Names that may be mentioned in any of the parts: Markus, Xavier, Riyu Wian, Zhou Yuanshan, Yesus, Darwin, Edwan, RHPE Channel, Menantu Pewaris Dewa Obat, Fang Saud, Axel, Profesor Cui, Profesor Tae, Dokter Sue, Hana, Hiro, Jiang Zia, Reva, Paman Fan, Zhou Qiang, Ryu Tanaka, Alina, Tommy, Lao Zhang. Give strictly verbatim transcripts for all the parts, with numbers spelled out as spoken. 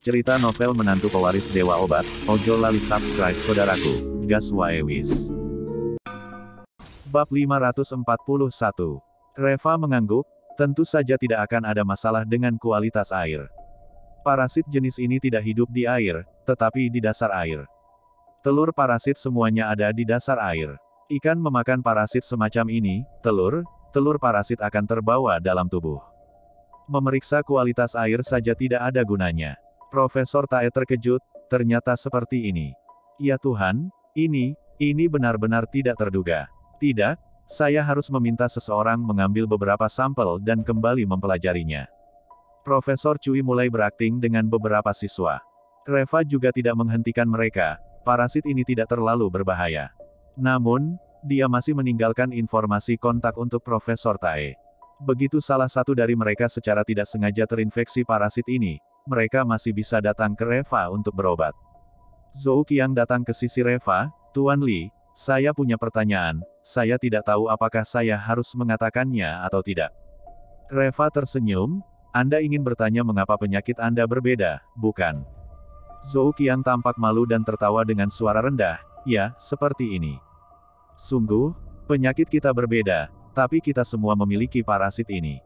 Cerita novel Menantu Pewaris Dewa Obat, ojo lali subscribe saudaraku, gas wae wis. Bab lima ratus empat puluh satu. Reva mengangguk, tentu saja tidak akan ada masalah dengan kualitas air. Parasit jenis ini tidak hidup di air, tetapi di dasar air. Telur parasit semuanya ada di dasar air. Ikan memakan parasit semacam ini, telur, telur parasit akan terbawa dalam tubuh. Memeriksa kualitas air saja tidak ada gunanya. Profesor Tae terkejut, ternyata seperti ini. Ya Tuhan, ini, ini benar-benar tidak terduga. Tidak, saya harus meminta seseorang mengambil beberapa sampel dan kembali mempelajarinya. Profesor Cui mulai berakting dengan beberapa siswa. Reva juga tidak menghentikan mereka, parasit ini tidak terlalu berbahaya. Namun, dia masih meninggalkan informasi kontak untuk Profesor Tae. Begitu salah satu dari mereka secara tidak sengaja terinfeksi parasit ini, mereka masih bisa datang ke Reva untuk berobat. Zhou Qiang datang ke sisi Reva, Tuan Li, saya punya pertanyaan, saya tidak tahu apakah saya harus mengatakannya atau tidak. Reva tersenyum, Anda ingin bertanya mengapa penyakit Anda berbeda, bukan? Zhou Qiang tampak malu dan tertawa dengan suara rendah, ya, seperti ini. Sungguh, penyakit kita berbeda. Tapi kita semua memiliki parasit ini.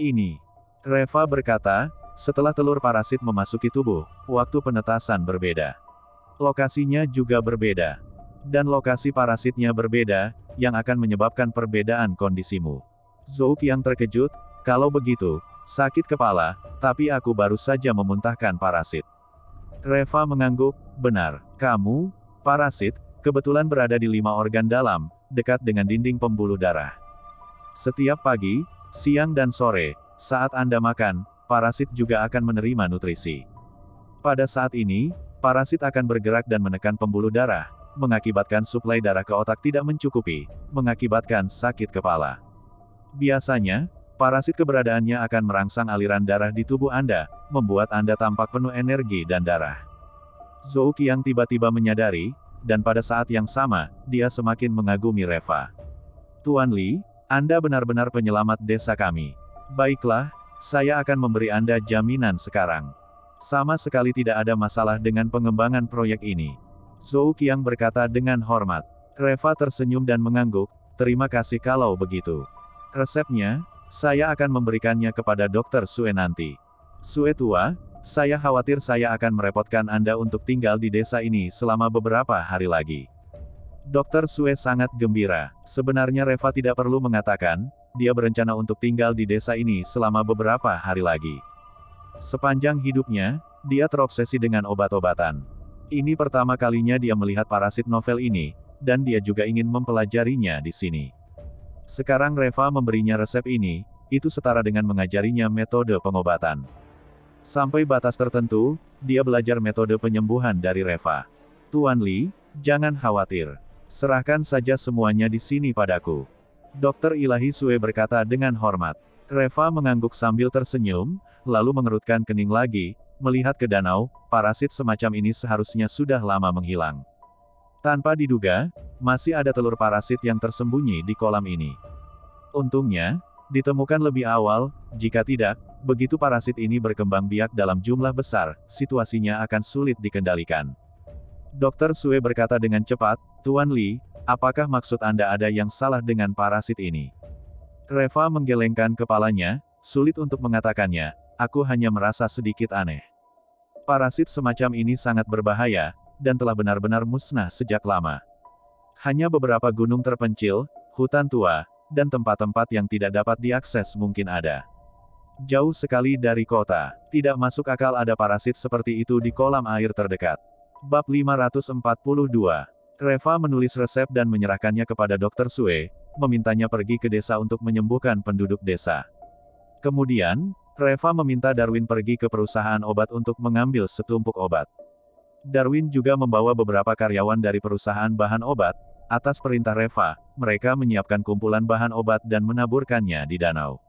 Ini. Reva berkata, setelah telur parasit memasuki tubuh, waktu penetasan berbeda. Lokasinya juga berbeda. Dan lokasi parasitnya berbeda, yang akan menyebabkan perbedaan kondisimu. Zhou Qiang terkejut, kalau begitu, sakit kepala, tapi aku baru saja memuntahkan parasit. Reva mengangguk, benar, kamu, parasit, kebetulan berada di lima organ dalam, dekat dengan dinding pembuluh darah. Setiap pagi, siang dan sore, saat Anda makan, parasit juga akan menerima nutrisi. Pada saat ini, parasit akan bergerak dan menekan pembuluh darah, mengakibatkan suplai darah ke otak tidak mencukupi, mengakibatkan sakit kepala. Biasanya, parasit keberadaannya akan merangsang aliran darah di tubuh Anda, membuat Anda tampak penuh energi dan darah. Zhou Qiang tiba-tiba menyadari, dan pada saat yang sama, dia semakin mengagumi Reva. Tuan Li, Anda benar-benar penyelamat desa kami. Baiklah, saya akan memberi Anda jaminan sekarang. Sama sekali tidak ada masalah dengan pengembangan proyek ini. Zhou Qiang berkata dengan hormat. Reva tersenyum dan mengangguk, terima kasih kalau begitu. Resepnya, saya akan memberikannya kepada Dokter Sue nanti. Sue tua, saya khawatir saya akan merepotkan Anda untuk tinggal di desa ini selama beberapa hari lagi. Dokter Sue sangat gembira. Sebenarnya Reva tidak perlu mengatakan, dia berencana untuk tinggal di desa ini selama beberapa hari lagi. Sepanjang hidupnya, dia terobsesi dengan obat-obatan. Ini pertama kalinya dia melihat parasit novel ini, dan dia juga ingin mempelajarinya di sini. Sekarang Reva memberinya resep ini, itu setara dengan mengajarinya metode pengobatan. Sampai batas tertentu, dia belajar metode penyembuhan dari Reva. Tuan Li, jangan khawatir. Serahkan saja semuanya di sini padaku. Dokter Ilahi Sue berkata dengan hormat. Reva mengangguk sambil tersenyum, lalu mengerutkan kening lagi, melihat ke danau, parasit semacam ini seharusnya sudah lama menghilang. Tanpa diduga, masih ada telur parasit yang tersembunyi di kolam ini. Untungnya, ditemukan lebih awal, jika tidak, begitu parasit ini berkembang biak dalam jumlah besar, situasinya akan sulit dikendalikan. Dokter Sue berkata dengan cepat, Tuan Li, apakah maksud Anda ada yang salah dengan parasit ini? Reva menggelengkan kepalanya, sulit untuk mengatakannya, aku hanya merasa sedikit aneh. Parasit semacam ini sangat berbahaya, dan telah benar-benar musnah sejak lama. Hanya beberapa gunung terpencil, hutan tua, dan tempat-tempat yang tidak dapat diakses mungkin ada. Jauh sekali dari kota, tidak masuk akal ada parasit seperti itu di kolam air terdekat. Bab lima ratus empat puluh dua. Reva menulis resep dan menyerahkannya kepada Dokter Sue, memintanya pergi ke desa untuk menyembuhkan penduduk desa. Kemudian, Reva meminta Darwin pergi ke perusahaan obat untuk mengambil setumpuk obat. Darwin juga membawa beberapa karyawan dari perusahaan bahan obat. Atas perintah Reva, mereka menyiapkan kumpulan bahan obat dan menaburkannya di danau.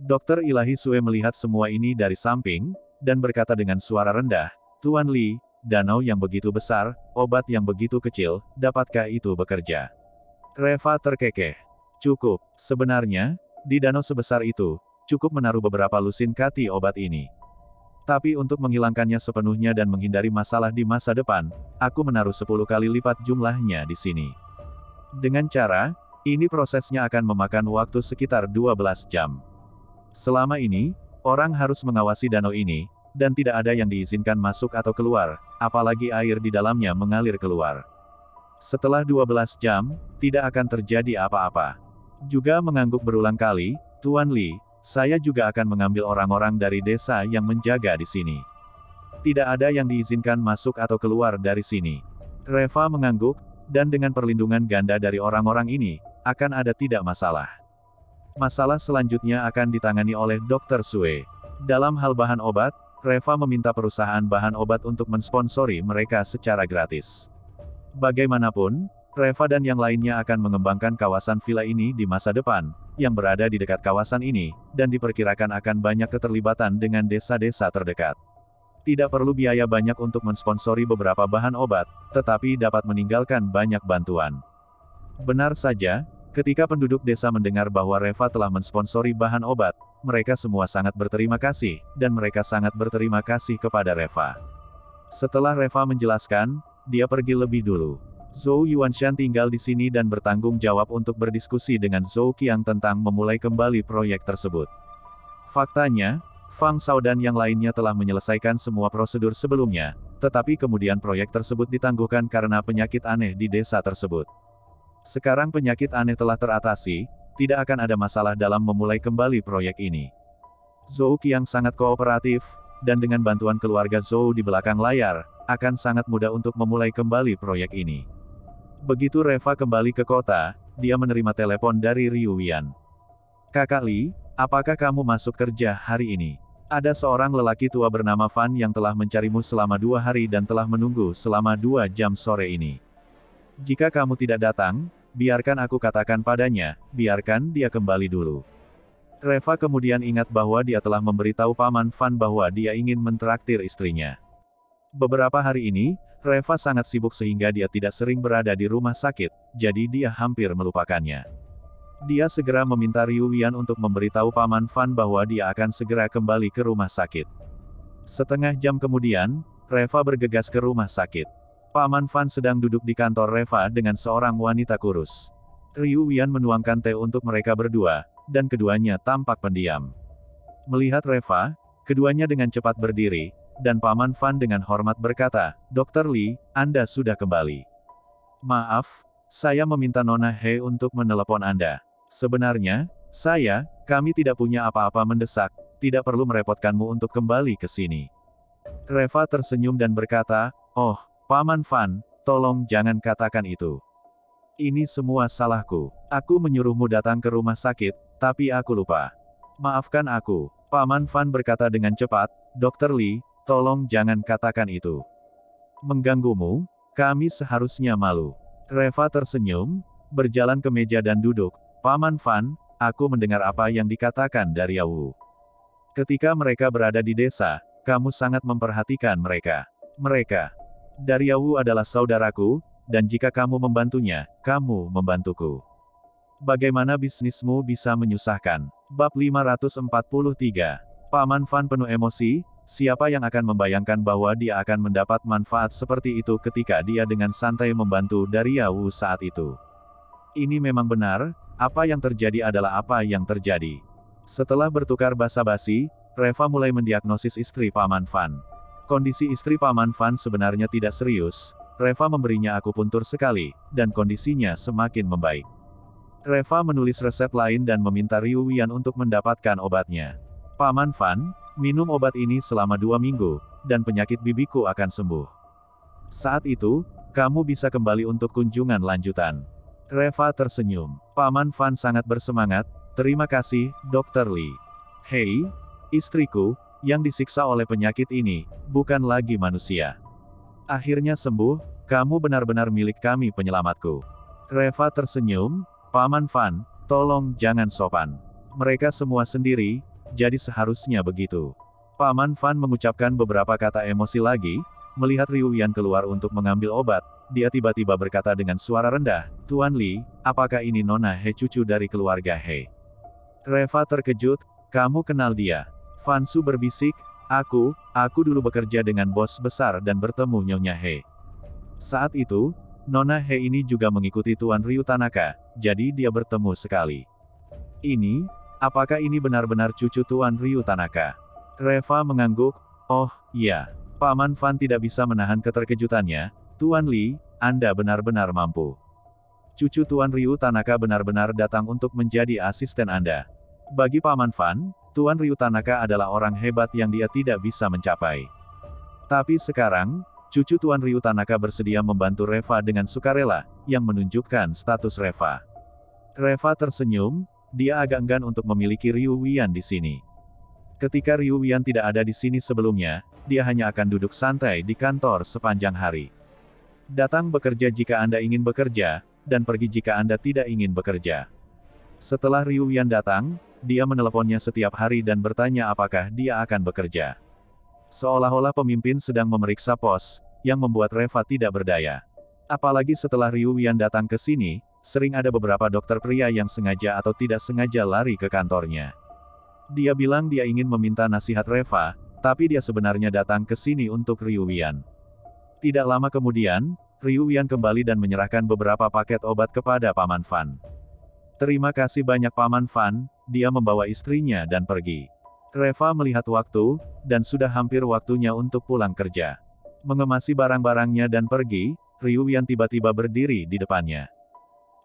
Dokter Ilahi Sue melihat semua ini dari samping, dan berkata dengan suara rendah, Tuan Li, danau yang begitu besar, obat yang begitu kecil, dapatkah itu bekerja? Reva terkekeh. Cukup, sebenarnya, di danau sebesar itu, cukup menaruh beberapa lusin kati obat ini. Tapi untuk menghilangkannya sepenuhnya dan menghindari masalah di masa depan, aku menaruh sepuluh kali lipat jumlahnya di sini. Dengan cara, ini prosesnya akan memakan waktu sekitar dua belas jam. Selama ini, orang harus mengawasi danau ini, dan tidak ada yang diizinkan masuk atau keluar, apalagi air di dalamnya mengalir keluar. Setelah dua belas jam, tidak akan terjadi apa-apa. Juga mengangguk berulang kali, Tuan Li, saya juga akan mengambil orang-orang dari desa yang menjaga di sini. Tidak ada yang diizinkan masuk atau keluar dari sini. Reva mengangguk, dan dengan perlindungan ganda dari orang-orang ini, akan ada tidak masalah. Masalah selanjutnya akan ditangani oleh Dokter Sue. Dalam hal bahan obat, Reva meminta perusahaan bahan obat untuk mensponsori mereka secara gratis. Bagaimanapun, Reva dan yang lainnya akan mengembangkan kawasan villa ini di masa depan, yang berada di dekat kawasan ini, dan diperkirakan akan banyak keterlibatan dengan desa-desa terdekat. Tidak perlu biaya banyak untuk mensponsori beberapa bahan obat, tetapi dapat meninggalkan banyak bantuan. Benar saja, ketika penduduk desa mendengar bahwa Reva telah mensponsori bahan obat, mereka semua sangat berterima kasih, dan mereka sangat berterima kasih kepada Reva. Setelah Reva menjelaskan, dia pergi lebih dulu. Zhou Yuanshan tinggal di sini dan bertanggung jawab untuk berdiskusi dengan Zhou Qiang tentang memulai kembali proyek tersebut. Faktanya, Fang Saud dan yang lainnya telah menyelesaikan semua prosedur sebelumnya, tetapi kemudian proyek tersebut ditangguhkan karena penyakit aneh di desa tersebut. Sekarang penyakit aneh telah teratasi, tidak akan ada masalah dalam memulai kembali proyek ini. Zhou Qiang sangat kooperatif, dan dengan bantuan keluarga Zhou di belakang layar, akan sangat mudah untuk memulai kembali proyek ini. Begitu Reva kembali ke kota, dia menerima telepon dari Riyu Wian. Kakak Li, apakah kamu masuk kerja hari ini? Ada seorang lelaki tua bernama Fan yang telah mencarimu selama dua hari dan telah menunggu selama dua jam sore ini. Jika kamu tidak datang, biarkan aku katakan padanya, biarkan dia kembali dulu. Reva kemudian ingat bahwa dia telah memberitahu Paman Fan bahwa dia ingin mentraktir istrinya. Beberapa hari ini, Reva sangat sibuk sehingga dia tidak sering berada di rumah sakit, jadi dia hampir melupakannya. Dia segera meminta Riyu Wian untuk memberitahu Paman Fan bahwa dia akan segera kembali ke rumah sakit. Setengah jam kemudian, Reva bergegas ke rumah sakit. Paman Fan sedang duduk di kantor Reva dengan seorang wanita kurus. Riyu Wian menuangkan teh untuk mereka berdua, dan keduanya tampak pendiam. Melihat Reva, keduanya dengan cepat berdiri, dan Paman Fan dengan hormat berkata, Dokter Li, Anda sudah kembali. Maaf, saya meminta Nona He untuk menelepon Anda. Sebenarnya, saya, kami tidak punya apa-apa mendesak, tidak perlu merepotkanmu untuk kembali ke sini. Reva tersenyum dan berkata, Oh, Paman Fan, tolong jangan katakan itu. Ini semua salahku. Aku menyuruhmu datang ke rumah sakit, tapi aku lupa. Maafkan aku. Paman Fan berkata dengan cepat, Dokter Li, tolong jangan katakan itu. Mengganggumu, kami seharusnya malu. Reva tersenyum, berjalan ke meja dan duduk. Paman Fan, aku mendengar apa yang dikatakan dari Yawu. Ketika mereka berada di desa, kamu sangat memperhatikan mereka. Mereka. Dari Yawu adalah saudaraku, dan jika kamu membantunya, kamu membantuku. Bagaimana bisnismu bisa menyusahkan? Bab lima ratus empat puluh tiga. Paman Fan penuh emosi. Siapa yang akan membayangkan bahwa dia akan mendapat manfaat seperti itu ketika dia dengan santai membantu dari Yawu saat itu. Ini memang benar, apa yang terjadi adalah apa yang terjadi. Setelah bertukar basa-basi, Reva mulai mendiagnosis istri Paman Fan. Kondisi istri Paman Fan sebenarnya tidak serius, Reva memberinya akupuntur sekali, dan kondisinya semakin membaik. Reva menulis resep lain dan meminta Riyu Wian untuk mendapatkan obatnya. Paman Fan, minum obat ini selama dua minggu, dan penyakit bibiku akan sembuh. Saat itu, kamu bisa kembali untuk kunjungan lanjutan. Reva tersenyum. Paman Fan sangat bersemangat, terima kasih, Dokter Li. Hei, istriku, yang disiksa oleh penyakit ini, bukan lagi manusia. Akhirnya sembuh, kamu benar-benar milik kami penyelamatku. Reva tersenyum, Paman Fan, tolong jangan sopan. Mereka semua sendiri, jadi seharusnya begitu. Paman Fan mengucapkan beberapa kata emosi lagi, melihat Riyu Wian keluar untuk mengambil obat, dia tiba-tiba berkata dengan suara rendah, Tuan Li, apakah ini Nona He cucu dari keluarga He? Reva terkejut, kamu kenal dia. Fan Su berbisik, Aku, aku dulu bekerja dengan bos besar dan bertemu Nyonya He. Saat itu, Nona He ini juga mengikuti Tuan Ryu Tanaka, jadi dia bertemu sekali. Ini, apakah ini benar-benar cucu Tuan Ryu Tanaka? Reva mengangguk, oh, iya. Paman Fan tidak bisa menahan keterkejutannya, Tuan Li, Anda benar-benar mampu. Cucu Tuan Ryu Tanaka benar-benar datang untuk menjadi asisten Anda. Bagi Paman Fan, Tuan Ryu Tanaka adalah orang hebat yang dia tidak bisa mencapai. Tapi sekarang, cucu Tuan Ryu Tanaka bersedia membantu Reva dengan sukarela, yang menunjukkan status Reva. Reva tersenyum, dia agak enggan untuk memiliki Riyu Wian di sini. Ketika Riyu Wian tidak ada di sini sebelumnya, dia hanya akan duduk santai di kantor sepanjang hari. Datang bekerja jika Anda ingin bekerja, dan pergi jika Anda tidak ingin bekerja. Setelah Riyu Wian datang, dia meneleponnya setiap hari dan bertanya apakah dia akan bekerja. Seolah-olah pemimpin sedang memeriksa pos, yang membuat Reva tidak berdaya. Apalagi setelah Riyu Wian datang ke sini, sering ada beberapa dokter pria yang sengaja atau tidak sengaja lari ke kantornya. Dia bilang dia ingin meminta nasihat Reva, tapi dia sebenarnya datang ke sini untuk Riyu Wian. Tidak lama kemudian, Riyu Wian kembali dan menyerahkan beberapa paket obat kepada Paman Fan. Terima kasih banyak Paman Fan, dia membawa istrinya dan pergi. Reva melihat waktu, dan sudah hampir waktunya untuk pulang kerja. Mengemasi barang-barangnya dan pergi, Riyu Wian tiba-tiba berdiri di depannya.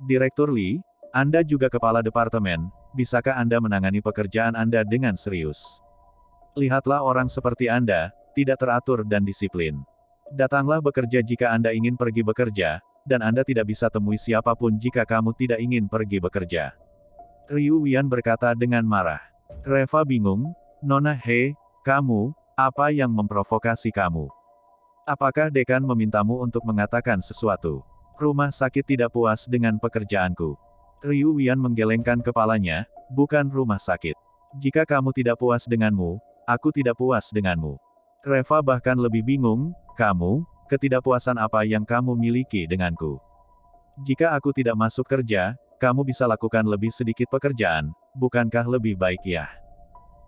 Direktur Li, Anda juga kepala departemen, bisakah Anda menangani pekerjaan Anda dengan serius? Lihatlah orang seperti Anda, tidak teratur dan disiplin. Datanglah bekerja jika Anda ingin pergi bekerja, dan Anda tidak bisa temui siapapun jika kamu tidak ingin pergi bekerja. Riyu Wian berkata dengan marah. Reva bingung, Nona He, kamu, apa yang memprovokasi kamu? Apakah dekan memintamu untuk mengatakan sesuatu? Rumah sakit tidak puas dengan pekerjaanku. Riyu Wian menggelengkan kepalanya, bukan rumah sakit. Jika kamu tidak puas denganmu, aku tidak puas denganmu. Reva bahkan lebih bingung, kamu, ketidakpuasan apa yang kamu miliki denganku? Jika aku tidak masuk kerja, kamu bisa lakukan lebih sedikit pekerjaan, bukankah lebih baik ya?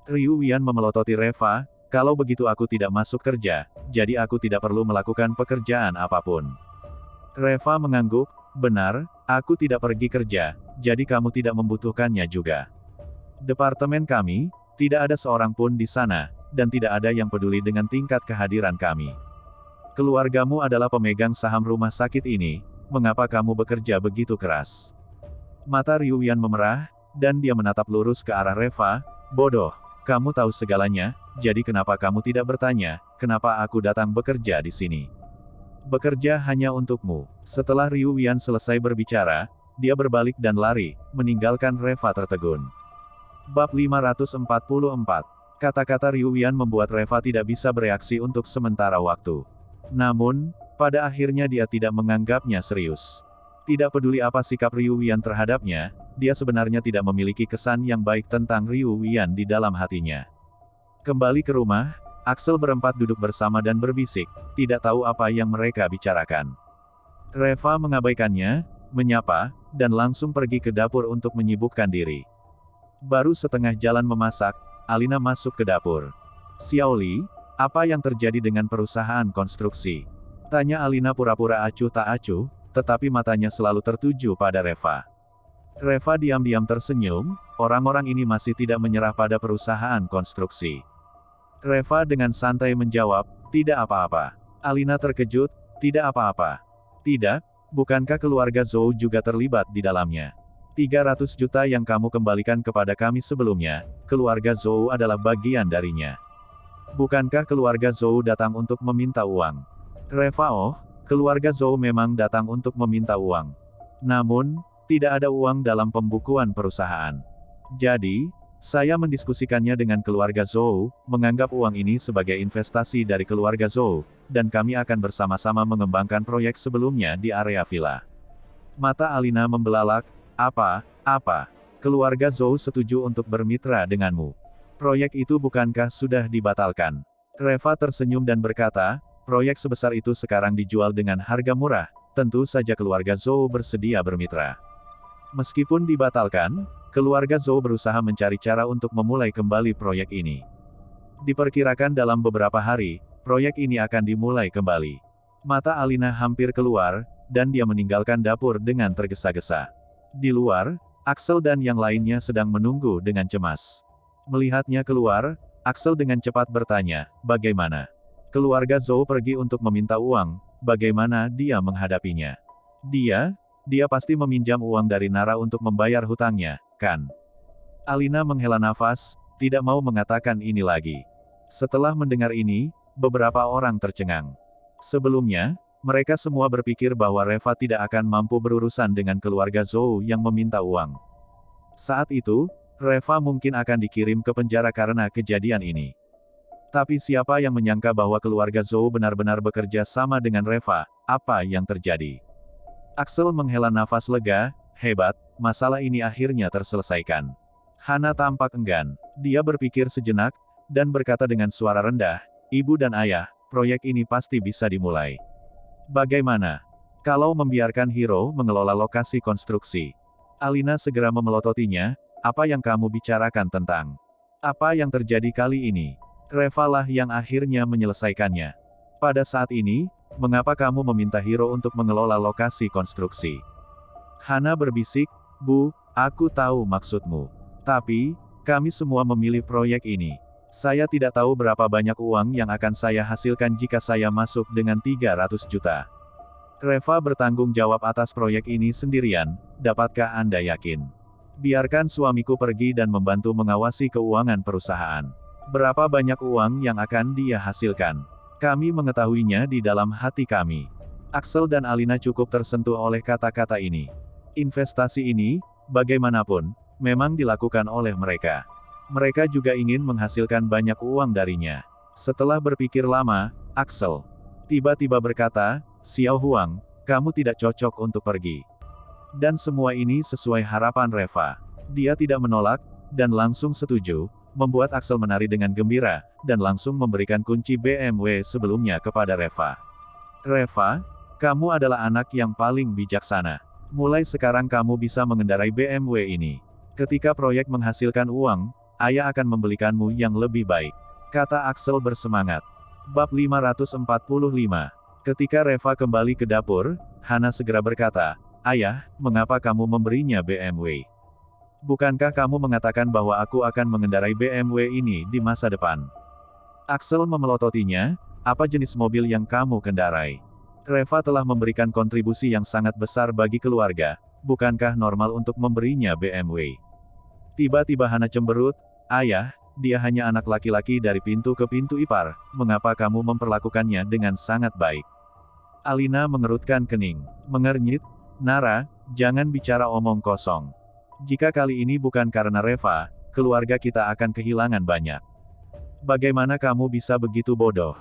Riyu Wian memelototi Reva, kalau begitu aku tidak masuk kerja, jadi aku tidak perlu melakukan pekerjaan apapun. Reva mengangguk, benar, aku tidak pergi kerja, jadi kamu tidak membutuhkannya juga. Departemen kami, tidak ada seorang pun di sana, dan tidak ada yang peduli dengan tingkat kehadiran kami. Keluargamu adalah pemegang saham rumah sakit ini, mengapa kamu bekerja begitu keras? Mata Riyu Wian memerah, dan dia menatap lurus ke arah Reva, bodoh, kamu tahu segalanya, jadi kenapa kamu tidak bertanya, kenapa aku datang bekerja di sini? Bekerja hanya untukmu. Setelah Riyu Wian selesai berbicara, dia berbalik dan lari, meninggalkan Reva tertegun. Bab lima ratus empat puluh empat. Kata-kata Riyu Wian membuat Reva tidak bisa bereaksi untuk sementara waktu. Namun, pada akhirnya dia tidak menganggapnya serius. Tidak peduli apa sikap Riyu Wian terhadapnya, dia sebenarnya tidak memiliki kesan yang baik tentang Riyu Wian di dalam hatinya. Kembali ke rumah, Axel berempat duduk bersama dan berbisik, tidak tahu apa yang mereka bicarakan. Reva mengabaikannya, menyapa, dan langsung pergi ke dapur untuk menyibukkan diri. Baru setengah jalan memasak, Alina masuk ke dapur. Xiaoli, apa yang terjadi dengan perusahaan konstruksi? Tanya Alina pura-pura acuh tak acuh, tetapi matanya selalu tertuju pada Reva. Reva diam-diam tersenyum, orang-orang ini masih tidak menyerah pada perusahaan konstruksi. Reva dengan santai menjawab, tidak apa-apa. Alina terkejut, tidak apa-apa. Tidak, bukankah keluarga Zhou juga terlibat di dalamnya? tiga ratus juta yang kamu kembalikan kepada kami sebelumnya, keluarga Zhou adalah bagian darinya. Bukankah keluarga Zhou datang untuk meminta uang? Reva, oh, keluarga Zhou memang datang untuk meminta uang. Namun, tidak ada uang dalam pembukuan perusahaan. Jadi, saya mendiskusikannya dengan keluarga Zhou, menganggap uang ini sebagai investasi dari keluarga Zhou, dan kami akan bersama-sama mengembangkan proyek sebelumnya di area villa. Mata Alina membelalak, apa, apa, keluarga Zhou setuju untuk bermitra denganmu? Proyek itu bukankah sudah dibatalkan? Reva tersenyum dan berkata, proyek sebesar itu sekarang dijual dengan harga murah, tentu saja keluarga Zhou bersedia bermitra. Meskipun dibatalkan, keluarga Zhou berusaha mencari cara untuk memulai kembali proyek ini. Diperkirakan dalam beberapa hari, proyek ini akan dimulai kembali. Mata Alina hampir keluar, dan dia meninggalkan dapur dengan tergesa-gesa. Di luar, Axel dan yang lainnya sedang menunggu dengan cemas. Melihatnya keluar, Axel dengan cepat bertanya, "Bagaimana? Keluarga Zhou pergi untuk meminta uang, bagaimana dia menghadapinya?" Dia, dia pasti meminjam uang dari Nara untuk membayar hutangnya, kan? Alina menghela nafas, tidak mau mengatakan ini lagi. Setelah mendengar ini, beberapa orang tercengang. Sebelumnya, mereka semua berpikir bahwa Reva tidak akan mampu berurusan dengan keluarga Zhou yang meminta uang. Saat itu, Reva mungkin akan dikirim ke penjara karena kejadian ini. Tapi siapa yang menyangka bahwa keluarga Zhou benar-benar bekerja sama dengan Reva? Apa yang terjadi? Axel menghela nafas lega, hebat, masalah ini akhirnya terselesaikan. Hana tampak enggan. Dia berpikir sejenak, dan berkata dengan suara rendah, "Ibu dan ayah, proyek ini pasti bisa dimulai. Bagaimana kalau membiarkan Hiro mengelola lokasi konstruksi?" Alina segera memelototinya, "Apa yang kamu bicarakan tentang? Apa yang terjadi kali ini? Reva lah yang akhirnya menyelesaikannya. Pada saat ini, mengapa kamu meminta Hiro untuk mengelola lokasi konstruksi?" Hana berbisik, "Bu, aku tahu maksudmu. Tapi, kami semua memilih proyek ini. Saya tidak tahu berapa banyak uang yang akan saya hasilkan jika saya masuk dengan tiga ratus juta. Reva bertanggung jawab atas proyek ini sendirian, dapatkah Anda yakin? Biarkan suamiku pergi dan membantu mengawasi keuangan perusahaan. Berapa banyak uang yang akan dia hasilkan? Kami mengetahuinya di dalam hati kami." Axel dan Alina cukup tersentuh oleh kata-kata ini. Investasi ini, bagaimanapun, memang dilakukan oleh mereka. Mereka juga ingin menghasilkan banyak uang darinya. Setelah berpikir lama, Axel tiba-tiba berkata, "Xiao Huang, kamu tidak cocok untuk pergi." Dan semua ini sesuai harapan Reva. Dia tidak menolak, dan langsung setuju, membuat Axel menari dengan gembira, dan langsung memberikan kunci B M W sebelumnya kepada Reva. "Reva, kamu adalah anak yang paling bijaksana. Mulai sekarang kamu bisa mengendarai B M W ini. Ketika proyek menghasilkan uang, ayah akan membelikanmu yang lebih baik," kata Axel bersemangat. Bab lima ratus empat puluh lima. Ketika Reva kembali ke dapur, Hana segera berkata, "Ayah, mengapa kamu memberinya B M W? Bukankah kamu mengatakan bahwa aku akan mengendarai B M W ini di masa depan?" Axel memelototinya, "Apa jenis mobil yang kamu kendarai? Reva telah memberikan kontribusi yang sangat besar bagi keluarga, bukankah normal untuk memberinya B M W?" Tiba-tiba Hana cemberut, "Ayah, dia hanya anak laki-laki dari pintu ke pintu ipar, mengapa kamu memperlakukannya dengan sangat baik?" Alina mengerutkan kening, mengernyit, "Nara, jangan bicara omong kosong. Jika kali ini bukan karena Reva, keluarga kita akan kehilangan banyak. Bagaimana kamu bisa begitu bodoh?"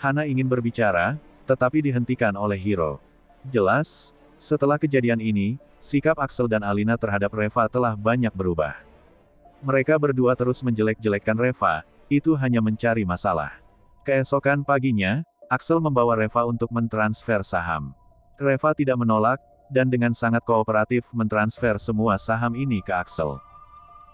Hana ingin berbicara, tetapi dihentikan oleh Hiro. Jelas, setelah kejadian ini, sikap Axel dan Alina terhadap Reva telah banyak berubah. Mereka berdua terus menjelek-jelekkan Reva, itu hanya mencari masalah. Keesokan paginya, Axel membawa Reva untuk mentransfer saham. Reva tidak menolak, dan dengan sangat kooperatif mentransfer semua saham ini ke Axel.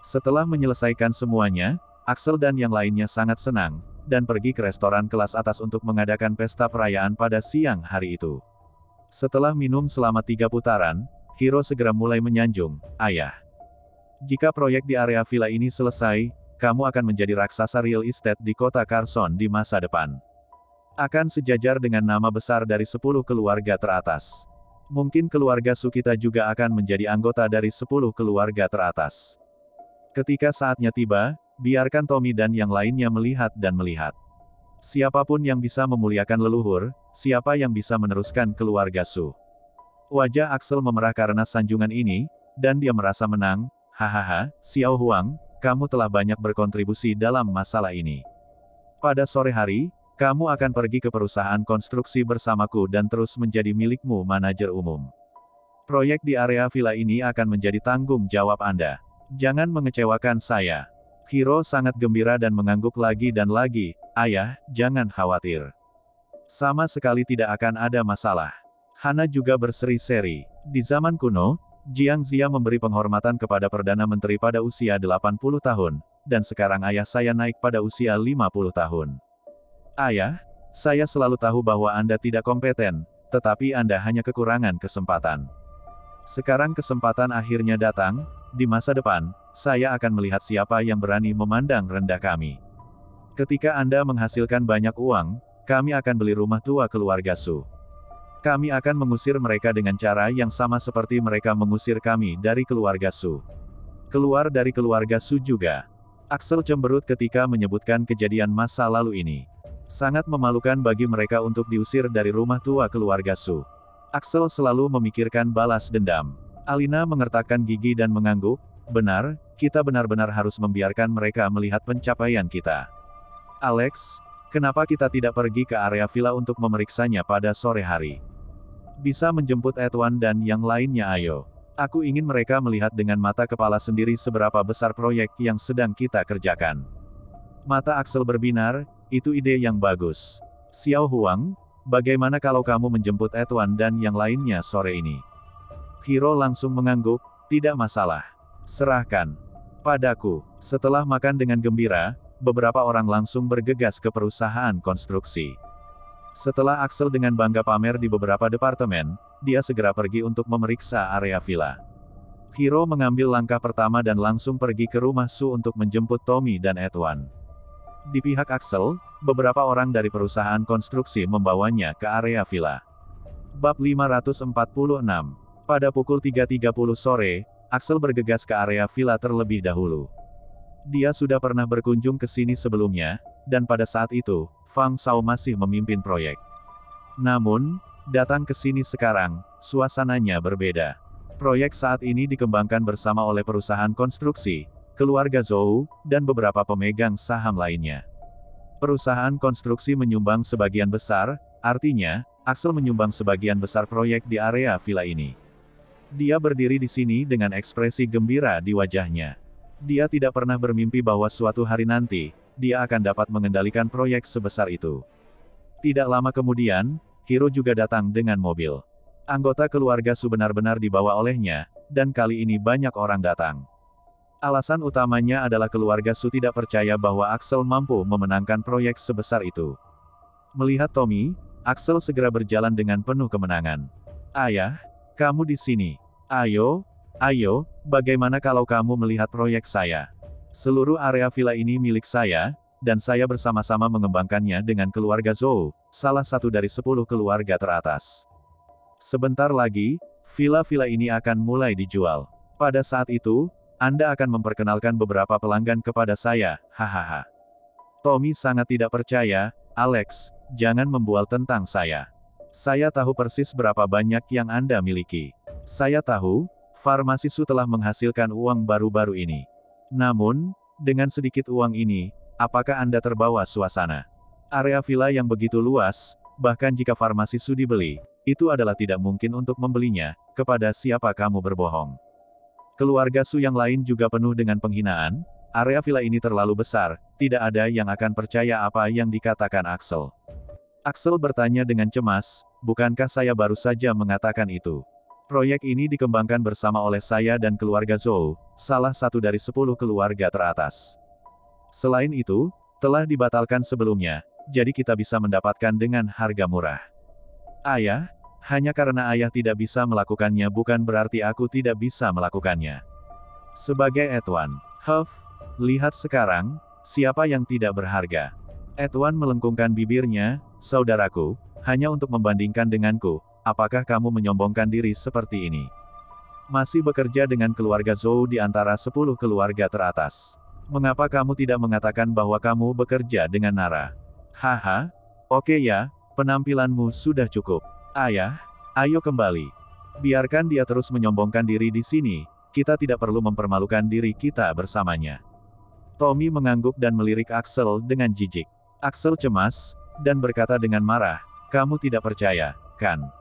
Setelah menyelesaikan semuanya, Axel dan yang lainnya sangat senang, dan pergi ke restoran kelas atas untuk mengadakan pesta perayaan pada siang hari itu. Setelah minum selama tiga putaran, Hiro segera mulai menyanjung, "Ayah, jika proyek di area villa ini selesai, kamu akan menjadi raksasa real estate di kota Carson di masa depan. Akan sejajar dengan nama besar dari sepuluh keluarga teratas. Mungkin keluarga Sukita juga akan menjadi anggota dari sepuluh keluarga teratas. Ketika saatnya tiba, biarkan Tommy dan yang lainnya melihat dan melihat. Siapapun yang bisa memuliakan leluhur, siapa yang bisa meneruskan keluarga Su." Wajah Axel memerah karena sanjungan ini, dan dia merasa menang. "Hahaha, Xiao Huang, kamu telah banyak berkontribusi dalam masalah ini. Pada sore hari, kamu akan pergi ke perusahaan konstruksi bersamaku dan terus menjadi milikmu manajer umum. Proyek di area villa ini akan menjadi tanggung jawab Anda. Jangan mengecewakan saya." Hiro sangat gembira dan mengangguk lagi dan lagi, "Ayah, jangan khawatir. Sama sekali tidak akan ada masalah." Hana juga berseri-seri. Di zaman kuno, Jiang Zia memberi penghormatan kepada Perdana Menteri pada usia delapan puluh tahun, dan sekarang ayah saya naik pada usia lima puluh tahun. Ayah, saya selalu tahu bahwa Anda tidak kompeten, tetapi Anda hanya kekurangan kesempatan. Sekarang kesempatan akhirnya datang, di masa depan, saya akan melihat siapa yang berani memandang rendah kami. Ketika Anda menghasilkan banyak uang, kami akan beli rumah tua keluarga Su. Kami akan mengusir mereka dengan cara yang sama seperti mereka mengusir kami dari keluarga Su. Keluar dari keluarga Su juga. Axel cemberut ketika menyebutkan kejadian masa lalu ini. Sangat memalukan bagi mereka untuk diusir dari rumah tua keluarga Su. Axel selalu memikirkan balas dendam. Alina mengertakkan gigi dan mengangguk, benar, kita benar-benar harus membiarkan mereka melihat pencapaian kita. Alex, kenapa kita tidak pergi ke area villa untuk memeriksanya pada sore hari? Bisa menjemput Edwan dan yang lainnya ayo. Aku ingin mereka melihat dengan mata kepala sendiri seberapa besar proyek yang sedang kita kerjakan. Mata Axel berbinar, itu ide yang bagus. Xiao Huang, bagaimana kalau kamu menjemput Edwan dan yang lainnya sore ini? Hiro langsung mengangguk, tidak masalah. Serahkan padaku. Setelah makan dengan gembira, beberapa orang langsung bergegas ke perusahaan konstruksi. Setelah Axel dengan bangga pamer di beberapa departemen, dia segera pergi untuk memeriksa area villa. Hiro mengambil langkah pertama dan langsung pergi ke rumah Su untuk menjemput Tommy dan Edwan. Di pihak Axel, beberapa orang dari perusahaan konstruksi membawanya ke area villa. Bab lima ratus empat puluh enam. Pada pukul tiga tiga puluh sore, Axel bergegas ke area villa terlebih dahulu. Dia sudah pernah berkunjung ke sini sebelumnya, dan pada saat itu, Fang Saud masih memimpin proyek. Namun, datang ke sini sekarang, suasananya berbeda. Proyek saat ini dikembangkan bersama oleh perusahaan konstruksi, keluarga Zhou, dan beberapa pemegang saham lainnya. Perusahaan konstruksi menyumbang sebagian besar, artinya, Axel menyumbang sebagian besar proyek di area villa ini. Dia berdiri di sini dengan ekspresi gembira di wajahnya. Dia tidak pernah bermimpi bahwa suatu hari nanti, dia akan dapat mengendalikan proyek sebesar itu. Tidak lama kemudian, Hiro juga datang dengan mobil. Anggota keluarga Su benar-benar dibawa olehnya, dan kali ini banyak orang datang. Alasan utamanya adalah keluarga Su tidak percaya bahwa Axel mampu memenangkan proyek sebesar itu. Melihat Tommy, Axel segera berjalan dengan penuh kemenangan. Ayah, kamu di sini. Ayo, ayo, bagaimana kalau kamu melihat proyek saya? Seluruh area villa ini milik saya, dan saya bersama-sama mengembangkannya dengan keluarga Zhou, salah satu dari sepuluh keluarga teratas. Sebentar lagi, villa-villa ini akan mulai dijual. Pada saat itu, Anda akan memperkenalkan beberapa pelanggan kepada saya, hahaha. Tommy sangat tidak percaya, Alex, jangan membual tentang saya. Saya tahu persis berapa banyak yang Anda miliki. Saya tahu, farmasi Su telah menghasilkan uang baru-baru ini. Namun, dengan sedikit uang ini, apakah Anda terbawa suasana? Area villa yang begitu luas, bahkan jika farmasi Su dibeli, itu adalah tidak mungkin untuk membelinya, kepada siapa kamu berbohong. Keluarga Su yang lain juga penuh dengan penghinaan, area villa ini terlalu besar, tidak ada yang akan percaya apa yang dikatakan Axel. Axel bertanya dengan cemas, bukankah saya baru saja mengatakan itu? Proyek ini dikembangkan bersama oleh saya dan keluarga Zhou, salah satu dari sepuluh keluarga teratas. Selain itu, telah dibatalkan sebelumnya, jadi kita bisa mendapatkan dengan harga murah. Ayah? Hanya karena ayah tidak bisa melakukannya bukan berarti aku tidak bisa melakukannya. Sebagai Edwan, huff, lihat sekarang, siapa yang tidak berharga. Edwan melengkungkan bibirnya, saudaraku, hanya untuk membandingkan denganku, apakah kamu menyombongkan diri seperti ini? Masih bekerja dengan keluarga Zhou di antara sepuluh keluarga teratas. Mengapa kamu tidak mengatakan bahwa kamu bekerja dengan Nara? Haha, oke ya, penampilanmu sudah cukup. Ayah, ayo kembali. Biarkan dia terus menyombongkan diri di sini, kita tidak perlu mempermalukan diri kita bersamanya. Tommy mengangguk dan melirik Axel dengan jijik. Axel cemas, dan berkata dengan marah, kamu tidak percaya, kan?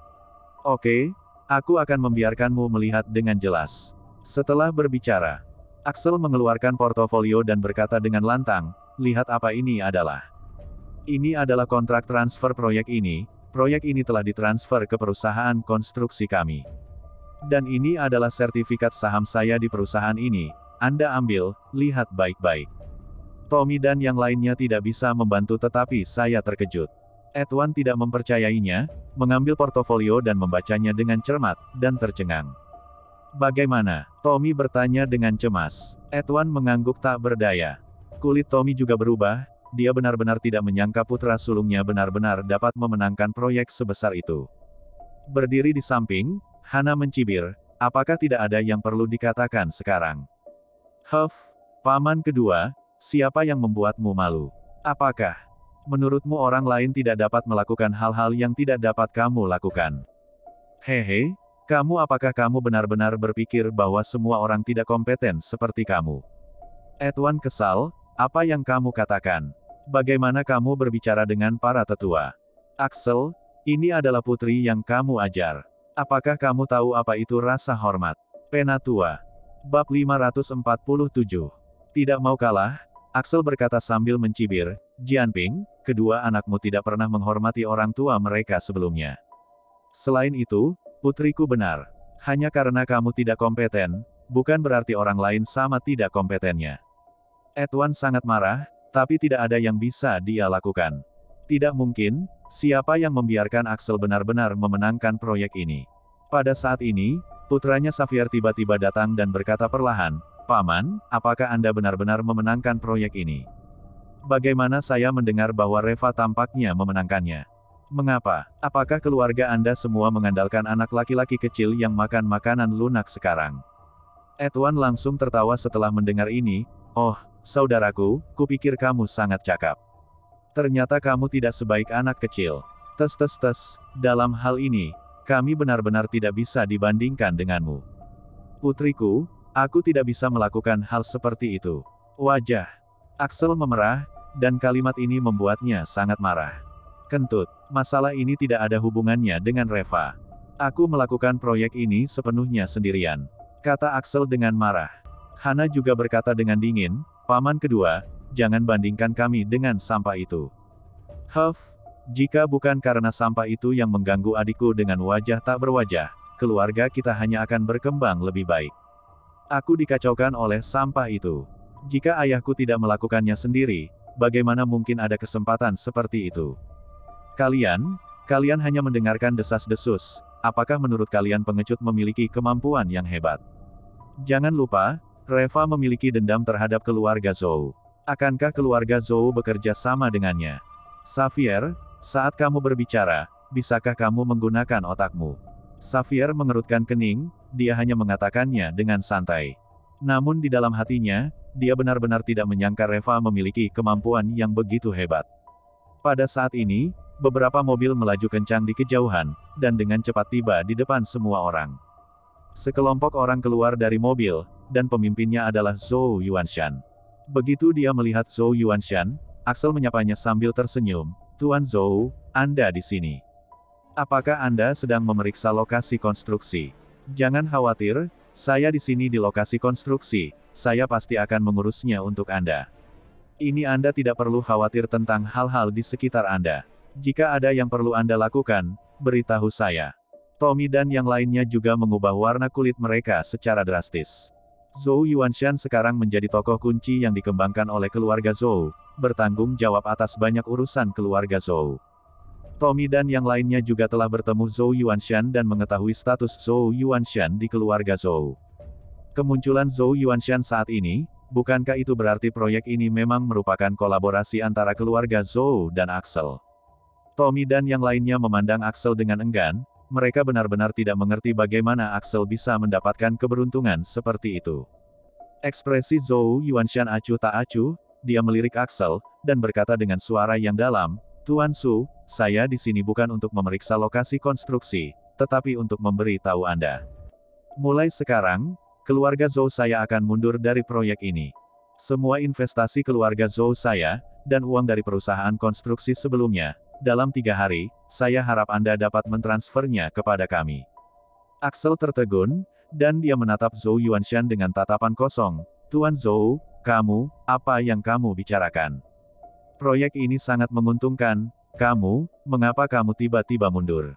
Oke, aku akan membiarkanmu melihat dengan jelas. Setelah berbicara, Axel mengeluarkan portofolio dan berkata dengan lantang, lihat apa ini adalah. Ini adalah kontrak transfer proyek ini. Proyek ini telah ditransfer ke perusahaan konstruksi kami. Dan ini adalah sertifikat saham saya di perusahaan ini, Anda ambil, lihat baik-baik. Tommy dan yang lainnya tidak bisa membantu, tetapi saya terkejut. Edwan tidak mempercayainya, mengambil portofolio dan membacanya dengan cermat, dan tercengang. Bagaimana? Tommy bertanya dengan cemas. Edwan mengangguk tak berdaya. Kulit Tommy juga berubah, dia benar-benar tidak menyangka putra sulungnya benar-benar dapat memenangkan proyek sebesar itu. Berdiri di samping, Hana mencibir, apakah tidak ada yang perlu dikatakan sekarang? Huff, paman kedua, siapa yang membuatmu malu? Apakah menurutmu orang lain tidak dapat melakukan hal-hal yang tidak dapat kamu lakukan? Hehe, kamu apakah kamu benar-benar berpikir bahwa semua orang tidak kompeten seperti kamu? Edwan kesal, apa yang kamu katakan? Bagaimana kamu berbicara dengan para tetua? Axel, ini adalah putri yang kamu ajar. Apakah kamu tahu apa itu rasa hormat? Penatua. Bab lima ratus empat puluh tujuh. Tidak mau kalah, Axel berkata sambil mencibir, Jianping, kedua anakmu tidak pernah menghormati orang tua mereka sebelumnya. Selain itu, putriku benar. Hanya karena kamu tidak kompeten, bukan berarti orang lain sama tidak kompetennya. Edwan sangat marah, tapi tidak ada yang bisa dia lakukan. Tidak mungkin, siapa yang membiarkan Axel benar-benar memenangkan proyek ini. Pada saat ini, putranya Xavier tiba-tiba datang dan berkata perlahan, Paman, apakah Anda benar-benar memenangkan proyek ini? Bagaimana saya mendengar bahwa Reva tampaknya memenangkannya? Mengapa? Apakah keluarga Anda semua mengandalkan anak laki-laki kecil yang makan makanan lunak sekarang? Edwan langsung tertawa setelah mendengar ini, oh, saudaraku, kupikir kamu sangat cakap. Ternyata kamu tidak sebaik anak kecil. Tes tes tes, dalam hal ini, kami benar-benar tidak bisa dibandingkan denganmu. Putriku, aku tidak bisa melakukan hal seperti itu. Wajah Axel memerah, dan kalimat ini membuatnya sangat marah. Kentut, masalah ini tidak ada hubungannya dengan Reva. Aku melakukan proyek ini sepenuhnya sendirian, kata Axel dengan marah. Hana juga berkata dengan dingin, Paman kedua, jangan bandingkan kami dengan sampah itu. Huff, jika bukan karena sampah itu yang mengganggu adikku dengan wajah tak berwajah, keluarga kita hanya akan berkembang lebih baik. Aku dikacaukan oleh sampah itu. Jika ayahku tidak melakukannya sendiri, bagaimana mungkin ada kesempatan seperti itu? Kalian, kalian hanya mendengarkan desas-desus, apakah menurut kalian pengecut memiliki kemampuan yang hebat? Jangan lupa, Reva memiliki dendam terhadap keluarga Zhou. Akankah keluarga Zhou bekerja sama dengannya? Xavier, saat kamu berbicara, bisakah kamu menggunakan otakmu? Xavier mengerutkan kening, dia hanya mengatakannya dengan santai. Namun di dalam hatinya, dia benar-benar tidak menyangka Reva memiliki kemampuan yang begitu hebat. Pada saat ini, beberapa mobil melaju kencang di kejauhan, dan dengan cepat tiba di depan semua orang. Sekelompok orang keluar dari mobil, dan pemimpinnya adalah Zhou Yuanshan. Begitu dia melihat Zhou Yuanshan, Axel menyapanya sambil tersenyum, Tuan Zhou, Anda di sini. Apakah Anda sedang memeriksa lokasi konstruksi? Jangan khawatir, saya di sini di lokasi konstruksi, saya pasti akan mengurusnya untuk Anda. Ini Anda tidak perlu khawatir tentang hal-hal di sekitar Anda. Jika ada yang perlu Anda lakukan, beritahu saya. Tommy dan yang lainnya juga mengubah warna kulit mereka secara drastis. Zhou Yuanshan sekarang menjadi tokoh kunci yang dikembangkan oleh keluarga Zhou, bertanggung jawab atas banyak urusan keluarga Zhou. Tommy dan yang lainnya juga telah bertemu Zhou Yuanshan dan mengetahui status Zhou Yuanshan di keluarga Zhou. Kemunculan Zhou Yuanshan saat ini, bukankah itu berarti proyek ini memang merupakan kolaborasi antara keluarga Zhou dan Axel? Tommy dan yang lainnya memandang Axel dengan enggan. Mereka benar-benar tidak mengerti bagaimana Axel bisa mendapatkan keberuntungan seperti itu. Ekspresi Zhou Yuanshan acuh tak acuh, dia melirik Axel, dan berkata dengan suara yang dalam, Tuan Su, saya di sini bukan untuk memeriksa lokasi konstruksi, tetapi untuk memberi tahu Anda. Mulai sekarang, keluarga Zhou saya akan mundur dari proyek ini. Semua investasi keluarga Zhou saya, dan uang dari perusahaan konstruksi sebelumnya, dalam tiga hari, saya harap Anda dapat mentransfernya kepada kami. Axel tertegun, dan dia menatap Zhou Yuanshan dengan tatapan kosong. Tuan Zhou, kamu, apa yang kamu bicarakan? Proyek ini sangat menguntungkan, kamu, mengapa kamu tiba-tiba mundur?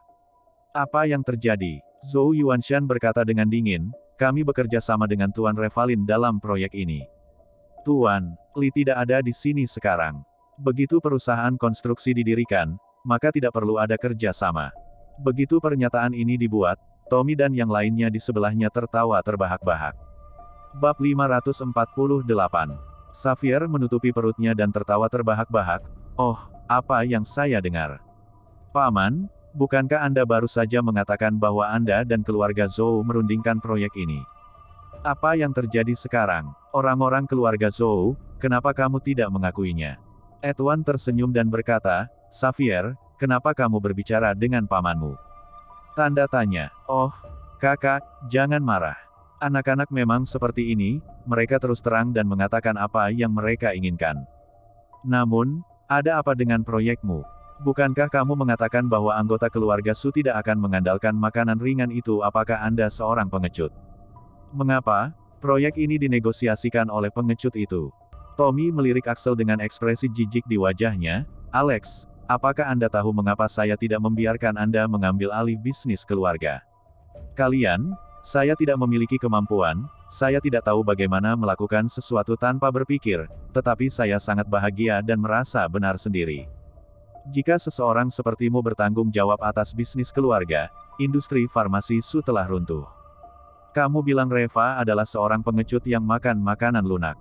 Apa yang terjadi? Zhou Yuanshan berkata dengan dingin, kami bekerja sama dengan Tuan Revalin dalam proyek ini. Tuan, Li tidak ada di sini sekarang. Begitu perusahaan konstruksi didirikan, maka tidak perlu ada kerjasama. Begitu pernyataan ini dibuat, Tommy dan yang lainnya di sebelahnya tertawa terbahak-bahak. Bab lima ratus empat puluh delapan. Xavier menutupi perutnya dan tertawa terbahak-bahak. Oh, apa yang saya dengar? Paman, bukankah Anda baru saja mengatakan bahwa Anda dan keluarga Zhou merundingkan proyek ini? Apa yang terjadi sekarang? Orang-orang keluarga Zhou, kenapa kamu tidak mengakuinya? Edwan tersenyum dan berkata, Xavier, kenapa kamu berbicara dengan pamanmu? Tanda tanya. Oh, kakak, jangan marah. Anak-anak memang seperti ini, mereka terus terang dan mengatakan apa yang mereka inginkan. Namun, ada apa dengan proyekmu? Bukankah kamu mengatakan bahwa anggota keluarga Su tidak akan mengandalkan makanan ringan itu? Apakah Anda seorang pengecut? Mengapa proyek ini dinegosiasikan oleh pengecut itu? Tommy melirik Axel dengan ekspresi jijik di wajahnya. Alex, apakah Anda tahu mengapa saya tidak membiarkan Anda mengambil alih bisnis keluarga? Kalian, saya tidak memiliki kemampuan, saya tidak tahu bagaimana melakukan sesuatu tanpa berpikir, tetapi saya sangat bahagia dan merasa benar sendiri. Jika seseorang sepertimu bertanggung jawab atas bisnis keluarga, industri farmasi Su telah runtuh. Kamu bilang Reva adalah seorang pengecut yang makan makanan lunak.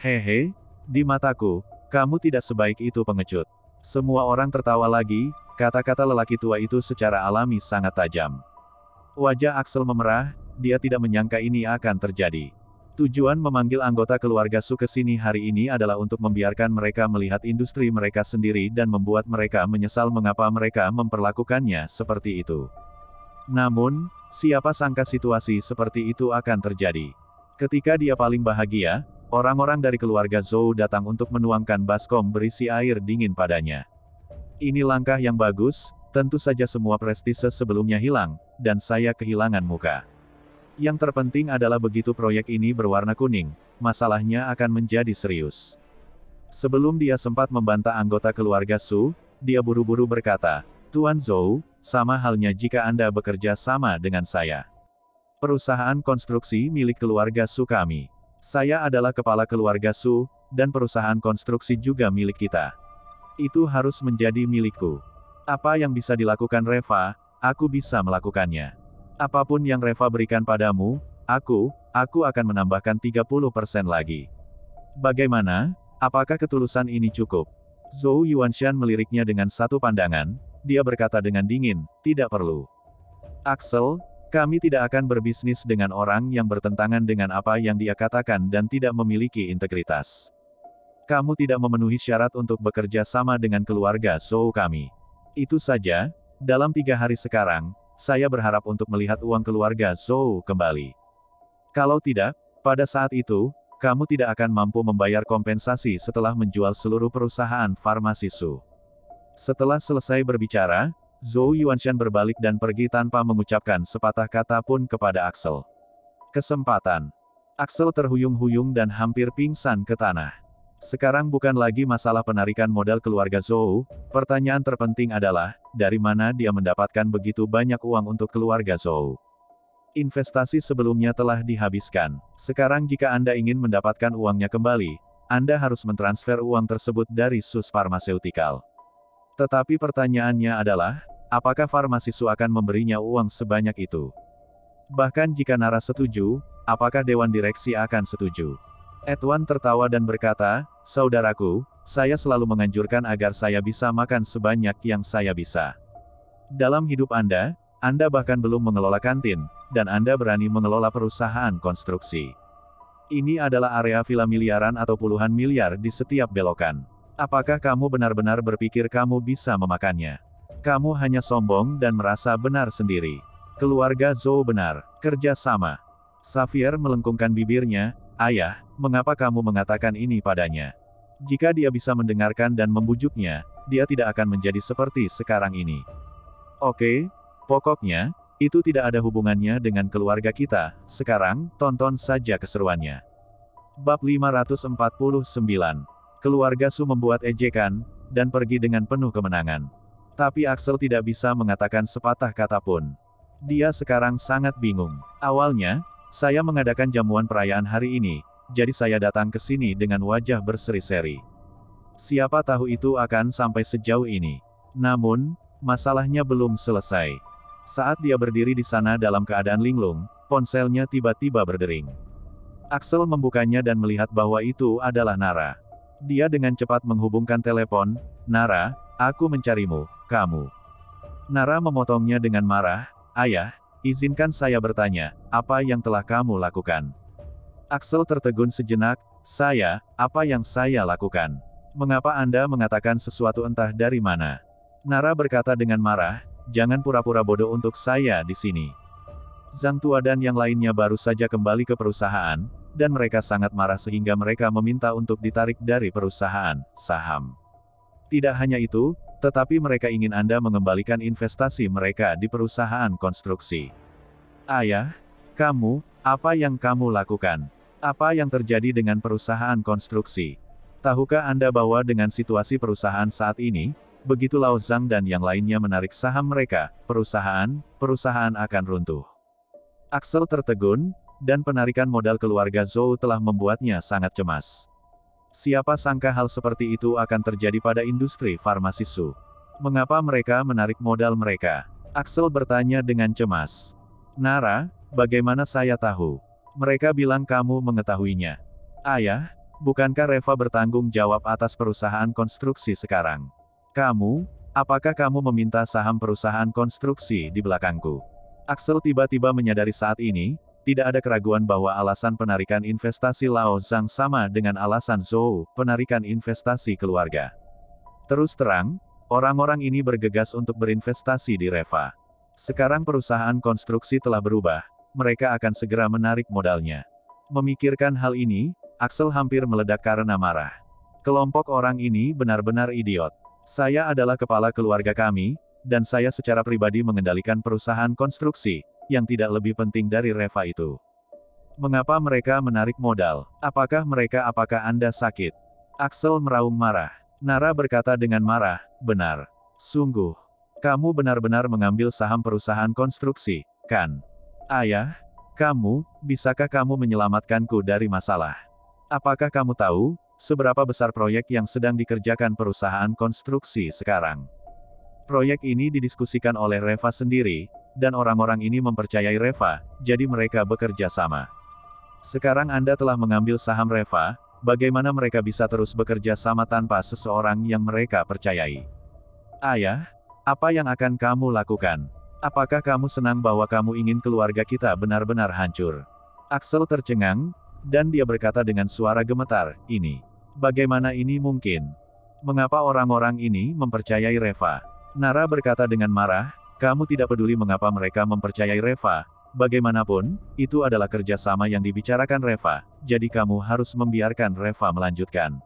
Hehe, di mataku, kamu tidak sebaik itu pengecut. Semua orang tertawa lagi, kata-kata lelaki tua itu secara alami sangat tajam. Wajah Axel memerah, dia tidak menyangka ini akan terjadi. Tujuan memanggil anggota keluarga Su ke sini hari ini adalah untuk membiarkan mereka melihat industri mereka sendiri dan membuat mereka menyesal mengapa mereka memperlakukannya seperti itu. Namun, siapa sangka situasi seperti itu akan terjadi. Ketika dia paling bahagia, orang-orang dari keluarga Zhou datang untuk menuangkan baskom berisi air dingin padanya. Ini langkah yang bagus, tentu saja semua prestise sebelumnya hilang, dan saya kehilangan muka. Yang terpenting adalah begitu proyek ini berwarna kuning, masalahnya akan menjadi serius. Sebelum dia sempat membantah anggota keluarga Su, dia buru-buru berkata, Tuan Zhou, sama halnya jika Anda bekerja sama dengan saya. Perusahaan konstruksi milik keluarga Su kami. Saya adalah kepala keluarga Su, dan perusahaan konstruksi juga milik kita. Itu harus menjadi milikku. Apa yang bisa dilakukan Reva, aku bisa melakukannya. Apapun yang Reva berikan padamu, aku, aku akan menambahkan tiga puluh persen lagi. Bagaimana, apakah ketulusan ini cukup? Zhou Yuanshan meliriknya dengan satu pandangan, dia berkata dengan dingin, tidak perlu. Axel, kami tidak akan berbisnis dengan orang yang bertentangan dengan apa yang dia katakan dan tidak memiliki integritas. Kamu tidak memenuhi syarat untuk bekerja sama dengan keluarga Zhou kami. Itu saja, dalam tiga hari sekarang, saya berharap untuk melihat uang keluarga Zhou kembali. Kalau tidak, pada saat itu, kamu tidak akan mampu membayar kompensasi setelah menjual seluruh perusahaan farmasi Su. Setelah selesai berbicara, Zhou Yuanshan berbalik dan pergi tanpa mengucapkan sepatah kata pun kepada Axel. Kesempatan. Axel terhuyung-huyung dan hampir pingsan ke tanah. Sekarang bukan lagi masalah penarikan modal keluarga Zhou, pertanyaan terpenting adalah, dari mana dia mendapatkan begitu banyak uang untuk keluarga Zhou? Investasi sebelumnya telah dihabiskan. Sekarang jika Anda ingin mendapatkan uangnya kembali, Anda harus mentransfer uang tersebut dari Sus Pharmaceutical. Tetapi pertanyaannya adalah, apakah farmasi Su akan memberinya uang sebanyak itu? Bahkan jika Nara setuju, apakah Dewan Direksi akan setuju? Edwan tertawa dan berkata, Saudaraku, saya selalu menganjurkan agar saya bisa makan sebanyak yang saya bisa. Dalam hidup Anda, Anda bahkan belum mengelola kantin, dan Anda berani mengelola perusahaan konstruksi. Ini adalah area villa miliaran atau puluhan miliar di setiap belokan. Apakah kamu benar-benar berpikir kamu bisa memakannya? Kamu hanya sombong dan merasa benar sendiri. Keluarga Zhou benar, kerja sama. Xavier melengkungkan bibirnya, Ayah, mengapa kamu mengatakan ini padanya? Jika dia bisa mendengarkan dan membujuknya, dia tidak akan menjadi seperti sekarang ini. Oke, pokoknya, itu tidak ada hubungannya dengan keluarga kita, sekarang, tonton saja keseruannya. Bab lima ratus empat puluh sembilan. Keluarga Su membuat ejekan, dan pergi dengan penuh kemenangan. Tapi Axel tidak bisa mengatakan sepatah kata pun. Dia sekarang sangat bingung. Awalnya, saya mengadakan jamuan perayaan hari ini, jadi saya datang ke sini dengan wajah berseri-seri. Siapa tahu itu akan sampai sejauh ini. Namun, masalahnya belum selesai. Saat dia berdiri di sana dalam keadaan linglung, ponselnya tiba-tiba berdering. Axel membukanya dan melihat bahwa itu adalah Nara. Dia dengan cepat menghubungkan telepon. Nara, aku mencarimu, kamu. Nara memotongnya dengan marah. Ayah, izinkan saya bertanya, apa yang telah kamu lakukan? Axel tertegun sejenak. Saya, apa yang saya lakukan? Mengapa Anda mengatakan sesuatu entah dari mana? Nara berkata dengan marah, jangan pura-pura bodoh untuk saya di sini. Zhang Tua dan yang lainnya baru saja kembali ke perusahaan, dan mereka sangat marah sehingga mereka meminta untuk ditarik dari perusahaan, saham. Tidak hanya itu, tetapi mereka ingin Anda mengembalikan investasi mereka di perusahaan konstruksi. Ayah, kamu, apa yang kamu lakukan? Apa yang terjadi dengan perusahaan konstruksi? Tahukah Anda bahwa dengan situasi perusahaan saat ini, begitu Lao Zhang dan yang lainnya menarik saham mereka, perusahaan, perusahaan akan runtuh. Axel tertegun, dan penarikan modal keluarga Zhou telah membuatnya sangat cemas. Siapa sangka hal seperti itu akan terjadi pada industri farmasi Su. Mengapa mereka menarik modal mereka? Axel bertanya dengan cemas. Nara, bagaimana saya tahu? Mereka bilang kamu mengetahuinya. Ayah, bukankah Reva bertanggung jawab atas perusahaan konstruksi sekarang? Kamu, apakah kamu meminta saham perusahaan konstruksi di belakangku? Axel tiba-tiba menyadari saat ini, tidak ada keraguan bahwa alasan penarikan investasi Lao Zhang sama dengan alasan Zhou, penarikan investasi keluarga. Terus terang, orang-orang ini bergegas untuk berinvestasi di Reva. Sekarang perusahaan konstruksi telah berubah, mereka akan segera menarik modalnya. Memikirkan hal ini, Axel hampir meledak karena marah. Kelompok orang ini benar-benar idiot. Saya adalah kepala keluarga kami, dan saya secara pribadi mengendalikan perusahaan konstruksi, yang tidak lebih penting dari Reva itu. Mengapa mereka menarik modal? Apakah mereka apakah Anda sakit? Axel meraung marah. Nara berkata dengan marah, benar. Sungguh. Kamu benar-benar mengambil saham perusahaan konstruksi, kan? Ayah, kamu, bisakah kamu menyelamatkanku dari masalah? Apakah kamu tahu, seberapa besar proyek yang sedang dikerjakan perusahaan konstruksi sekarang? Proyek ini didiskusikan oleh Reva sendiri, dan orang-orang ini mempercayai Reva, jadi mereka bekerja sama. Sekarang Anda telah mengambil saham Reva, bagaimana mereka bisa terus bekerja sama tanpa seseorang yang mereka percayai? Ayah, apa yang akan kamu lakukan? Apakah kamu senang bahwa kamu ingin keluarga kita benar-benar hancur? Axel tercengang, dan dia berkata dengan suara gemetar, ini. Bagaimana ini mungkin? Mengapa orang-orang ini mempercayai Reva? Nara berkata dengan marah, kamu tidak peduli mengapa mereka mempercayai Reva, bagaimanapun, itu adalah kerjasama yang dibicarakan Reva, jadi kamu harus membiarkan Reva melanjutkan.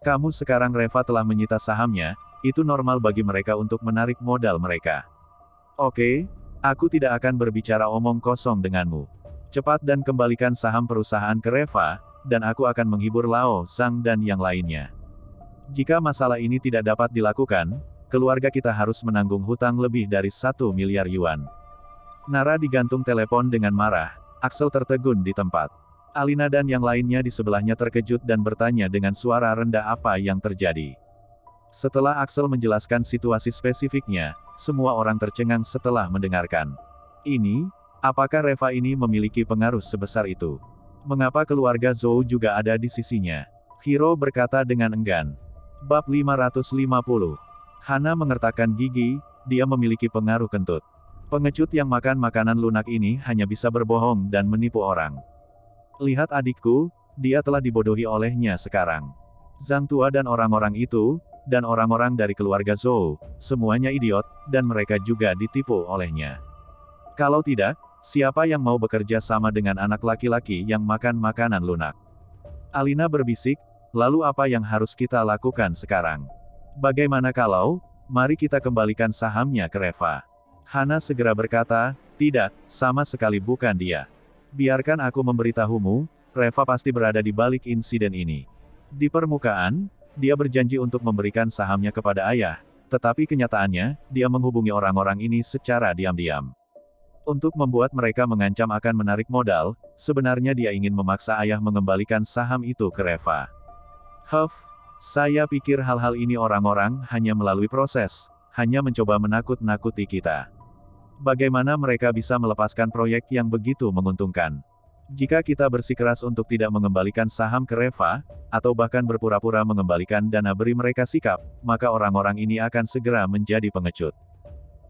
Kamu sekarang Reva telah menyita sahamnya, itu normal bagi mereka untuk menarik modal mereka. Oke, aku tidak akan berbicara omong kosong denganmu. Cepat dan kembalikan saham perusahaan ke Reva, dan aku akan menghibur Lao Zhang dan yang lainnya. Jika masalah ini tidak dapat dilakukan, keluarga kita harus menanggung hutang lebih dari satu miliar yuan. Nara digantung telepon dengan marah, Axel tertegun di tempat. Alina dan yang lainnya di sebelahnya terkejut dan bertanya dengan suara rendah apa yang terjadi. Setelah Axel menjelaskan situasi spesifiknya, semua orang tercengang setelah mendengarkan. Ini, apakah Reva ini memiliki pengaruh sebesar itu? Mengapa keluarga Zhou juga ada di sisinya? Hiro berkata dengan enggan. Bab lima ratus lima puluh. Hana mengertakkan gigi, dia memiliki pengaruh kentut. Pengecut yang makan makanan lunak ini hanya bisa berbohong dan menipu orang. Lihat adikku, dia telah dibodohi olehnya sekarang. Zhang Tua dan orang-orang itu, dan orang-orang dari keluarga Zhou, semuanya idiot, dan mereka juga ditipu olehnya. Kalau tidak, siapa yang mau bekerja sama dengan anak laki-laki yang makan makanan lunak? Alina berbisik, lalu apa yang harus kita lakukan sekarang? Bagaimana kalau, mari kita kembalikan sahamnya ke Reva. Hana segera berkata, tidak, sama sekali bukan dia. Biarkan aku memberitahumu, Reva pasti berada di balik insiden ini. Di permukaan, dia berjanji untuk memberikan sahamnya kepada ayah, tetapi kenyataannya, dia menghubungi orang-orang ini secara diam-diam. Untuk membuat mereka mengancam akan menarik modal, Sebenarnya dia ingin memaksa ayah mengembalikan saham itu ke Reva. Huff, saya pikir hal-hal ini orang-orang hanya melalui proses, hanya mencoba menakut-nakuti kita. Bagaimana mereka bisa melepaskan proyek yang begitu menguntungkan? Jika kita bersikeras untuk tidak mengembalikan saham ke Reva, atau bahkan berpura-pura mengembalikan dana beri mereka sikap, maka orang-orang ini akan segera menjadi pengecut.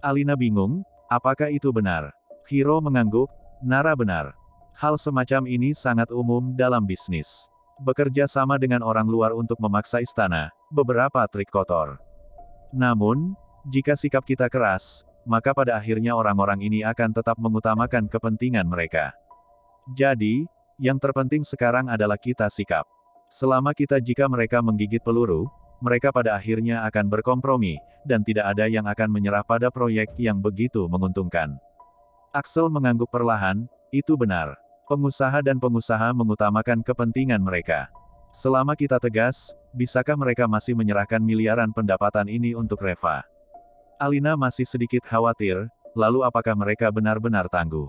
Alina bingung, apakah itu benar? Hiro mengangguk, nara benar. Hal semacam ini sangat umum dalam bisnis. Bekerja sama dengan orang luar untuk memaksa istana, beberapa trik kotor. Namun, jika sikap kita keras, maka pada akhirnya orang-orang ini akan tetap mengutamakan kepentingan mereka. Jadi, yang terpenting sekarang adalah kita sikap. Selama kita jika mereka menggigit peluru, mereka pada akhirnya akan berkompromi, dan tidak ada yang akan menyerah pada proyek yang begitu menguntungkan. Axel mengangguk perlahan, itu benar. Pengusaha dan pengusaha mengutamakan kepentingan mereka. Selama kita tegas, bisakah mereka masih menyerahkan miliaran pendapatan ini untuk Reva? Alina masih sedikit khawatir, lalu apakah mereka benar-benar tangguh?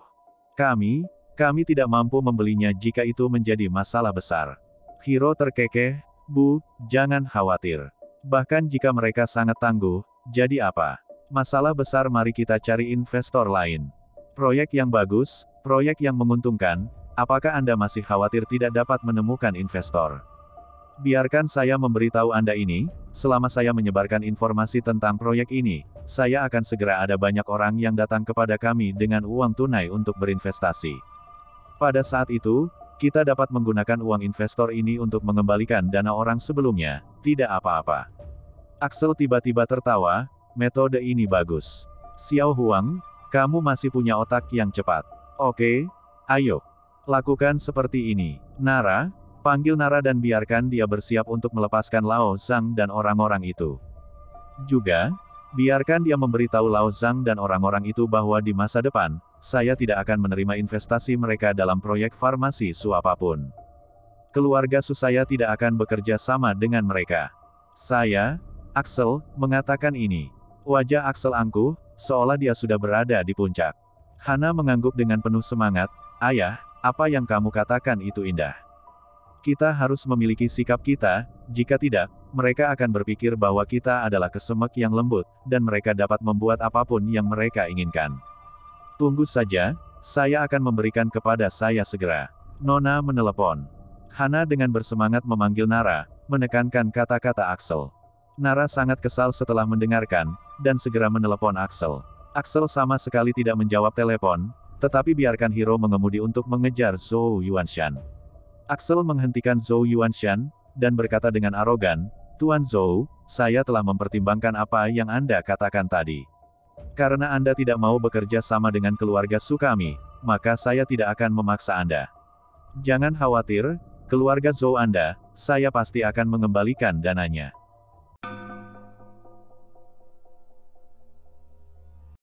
Kami, kami tidak mampu membelinya jika itu menjadi masalah besar. Hiro terkekeh, Bu, jangan khawatir. Bahkan jika mereka sangat tangguh, jadi apa? Masalah besar, mari kita cari investor lain. Proyek yang bagus, proyek yang menguntungkan, apakah Anda masih khawatir tidak dapat menemukan investor? Biarkan saya memberitahu Anda ini, selama saya menyebarkan informasi tentang proyek ini, saya akan segera ada banyak orang yang datang kepada kami dengan uang tunai untuk berinvestasi. Pada saat itu, kita dapat menggunakan uang investor ini untuk mengembalikan dana orang sebelumnya, tidak apa-apa. Axel tiba-tiba tertawa, metode ini bagus. Xiao Huang, kamu masih punya otak yang cepat. Oke, ayo. Lakukan seperti ini. Nara, panggil Nara dan biarkan dia bersiap untuk melepaskan Lao Zhang dan orang-orang itu. Juga, biarkan dia memberitahu Lao Zhang dan orang-orang itu bahwa di masa depan, saya tidak akan menerima investasi mereka dalam proyek farmasi suapapun. Keluarga Su saya tidak akan bekerja sama dengan mereka. Saya, Axel, mengatakan ini. Wajah Axel angkuh, seolah dia sudah berada di puncak. Hana mengangguk dengan penuh semangat, Ayah, apa yang kamu katakan itu indah. Kita harus memiliki sikap kita, jika tidak, mereka akan berpikir bahwa kita adalah kesemek yang lembut, dan mereka dapat membuat apapun yang mereka inginkan. Tunggu saja, saya akan memberikan kepada saya segera. Nona menelepon. Hana dengan bersemangat memanggil Nara, menekankan kata-kata Axel. Nara sangat kesal setelah mendengarkan, dan segera menelepon Axel. Axel sama sekali tidak menjawab telepon, tetapi biarkan Hiro mengemudi untuk mengejar Zhou Yuanshan. Axel menghentikan Zhou Yuanshan, dan berkata dengan arogan, Tuan Zhou, saya telah mempertimbangkan apa yang Anda katakan tadi. Karena Anda tidak mau bekerja sama dengan keluarga Su kami, maka saya tidak akan memaksa Anda. Jangan khawatir, keluarga Zhou Anda, saya pasti akan mengembalikan dananya.